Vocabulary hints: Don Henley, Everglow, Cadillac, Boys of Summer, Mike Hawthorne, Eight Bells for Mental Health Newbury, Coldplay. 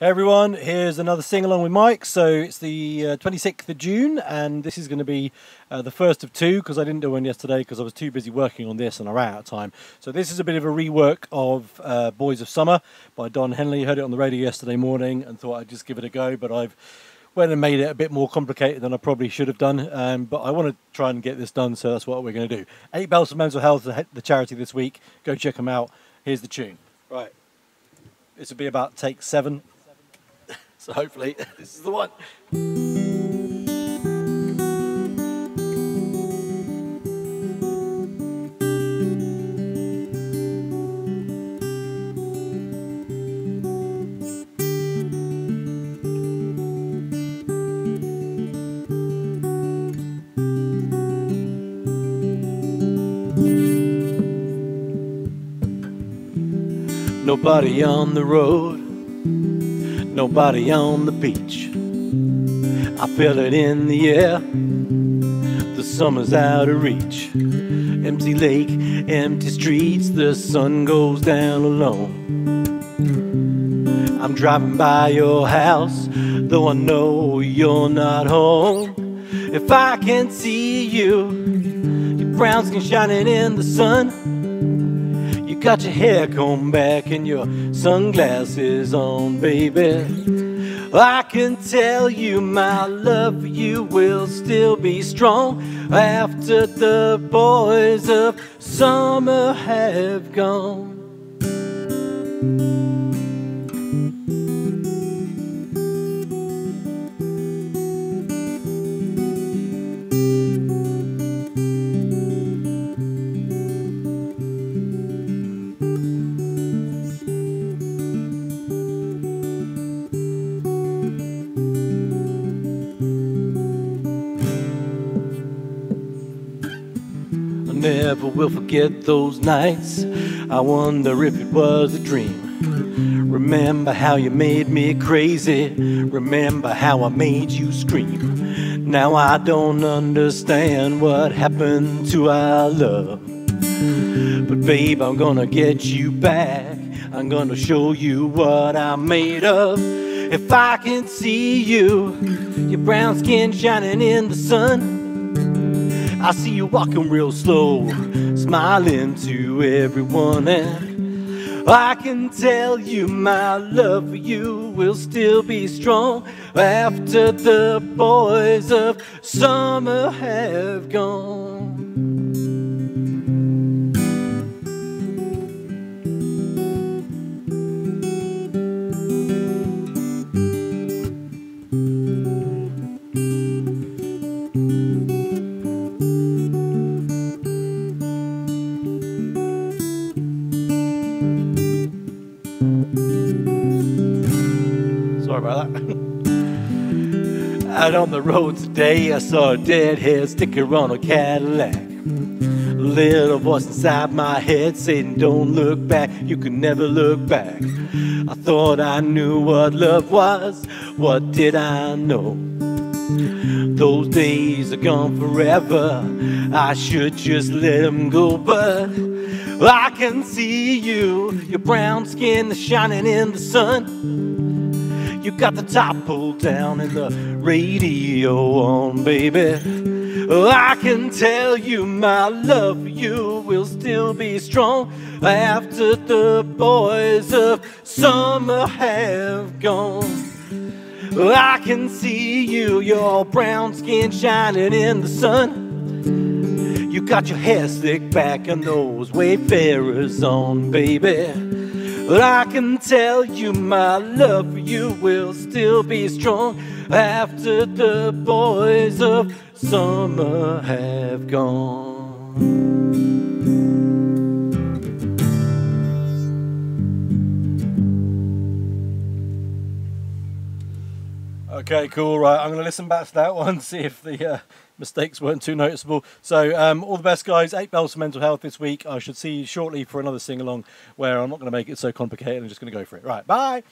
Hey everyone, here's another sing-along with Mike. So it's the 26th of June and this is going to be the first of two, because I didn't do one yesterday because I was too busy working on this and I ran out of time. So this is a bit of a rework of Boys of Summer by Don Henley. Heard it on the radio yesterday morning and thought I'd just give it a go, but I've went and made it a bit more complicated than I probably should have done. But I want to try and get this done, so that's what we're going to do. 8 Bells for Mental Health, the charity this week. Go check them out. Here's the tune. Right, this will be about take 7. So hopefully this is the one. Nobody on the road, nobody on the beach. I feel it in the air, the summer's out of reach. Empty lake, empty streets, the sun goes down alone. I'm driving by your house, though I know you're not home. If I can see you, your brown skin shining in the sun. Got your hair combed back and your sunglasses on, baby. I can tell you my love for you will still be strong after the boys of summer have gone. Never will forget those nights. I wonder if it was a dream. Remember how you made me crazy. Remember how I made you scream. Now I don't understand what happened to our love. But babe, I'm gonna get you back. I'm gonna show you what I'm made of. If I can see you, your brown skin shining in the sun. I see you walking real slow, smiling to everyone, and I can tell you my love for you will still be strong after the boys of summer have gone. Sorry about that. Out on the road today, I saw a deadhead sticker on a Cadillac. A little voice inside my head saying, don't look back, you can never look back. I thought I knew what love was, what did I know? Those days are gone forever, I should just let them go, but I can see you, your brown skin is shining in the sun. You got the top pulled down and the radio on, baby. Oh, I can tell you my love for you will still be strong after the boys of summer have gone. Oh, I can see you, your brown skin shining in the sun. You got your hair slicked back and those wayfarers on, baby. But I can tell you my love for you will still be strong after the boys of summer have gone. Okay, cool, right, I'm going to listen back to that one, see if the mistakes weren't too noticeable. So all the best, guys. 8 Bells for Mental Health this week. I should see you shortly for another sing-along where I'm not going to make it so complicated. I'm just going to go for it. Right, bye.